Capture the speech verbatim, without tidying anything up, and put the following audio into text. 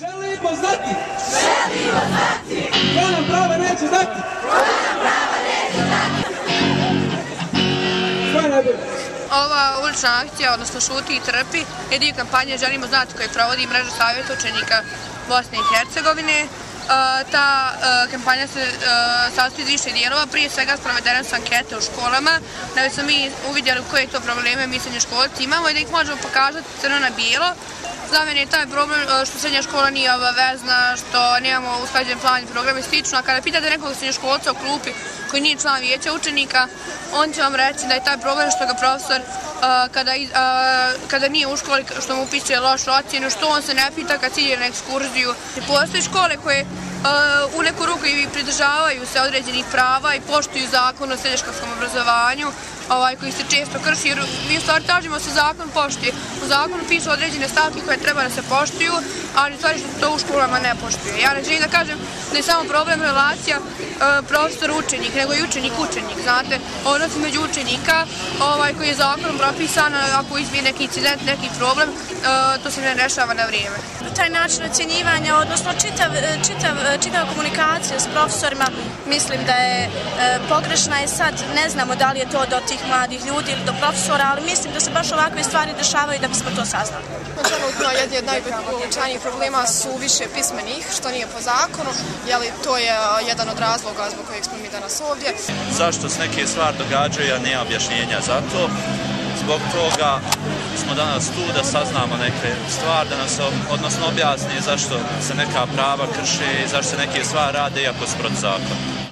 Želimo znati! Želimo znati! Ko nam prava neće znati! Ko nam prava neće znati! Ko je najbolje? Ova ulična akcija, odnosno Šuti i trpi, je dio kampanje Želimo znati koje provodi mreža savjeta učenika Bosne i Hercegovine. Ta kampanja se sastoji iz više dijelova, prije svega sprovedene su ankete u školama, da bi smo mi uvidjeli koje to probleme mi srednjoškolci imamo i da ih možemo pokazati crno na bijelo. Za mene je taj problem što srednja škola nije obavezna, što nemamo usklađen plan i program i slično, a kada pitate nekog srednjoškolca u klupi koji nije član vijeća učenika, on će vam reći da je taj problem što ga profesor kada nije u školi, što mu upisuje lošu ocjenu, što on se ne pita kad ide na ekskurziju. Postoje škole koje u neku ruku i pridržavaju se određenih prava i poštuju zakon o srednjoškolskom obrazovanju, koji se često krši, jer mi u stvari tražimo se zakon poštuje. U zakonu pišu određene stavke koje treba da se poštuju, ali u stvari što to u školama ne poštuje. Ja ne želim da kažem da je samo problem relacija profesor-učenik, nego i učenik-učenik, znate, odnos među učenika koji je zakonom propisan, ako izbije neki incident, neki problem, to se ne rešava na vrijeme. Taj način ocjenjivanja, odnosno čitava komunikacija s profesorima, mislim da je pogrešna i sad ne znamo da li je to do tih mladih ljudi ili do profesora, ali mislim da se baš ovakve stvari dešavaju da bismo to saznali. Trenutno jedni od najvećih problema su više pismenih, što nije po zakonu, jer to je jedan od razloga zbog kojeg smo mi danas ovdje. Zašto se neke stvari događaju, a nema objašnjenja za to. Zbog toga smo danas tu da saznamo neke stvari, da nas odnosno objasni zašto se neka prava krše i zašto se neke stvari rade iako su protiv zakona.